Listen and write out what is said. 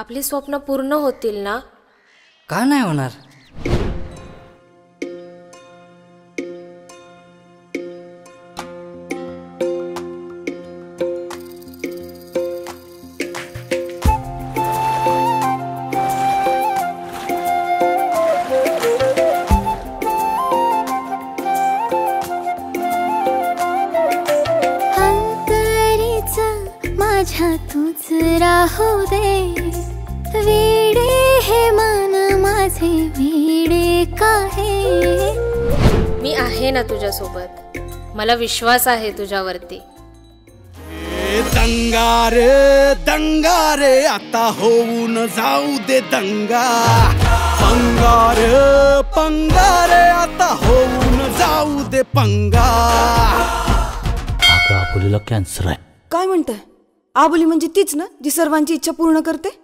आपली स्वप्न पूर्ण होतील ना? का नाही होणार? तूच राहू दे, वेडे हे मन माझे वेडे काहे। मी आहे ना तुझ्या सोबत, मला विश्वास आहे तुझ्यावरती। दंगा रे दंगा रे, आता होऊन जाऊ दे दंगा। पंगा रे पंगा रे, आता होऊन जाऊ दे पंगा। आपुलीला कॅन्सर आहे। काय म्हणते? आबोली म्हणजे तीच ना जी सर्वांची इच्छा पूर्ण करते।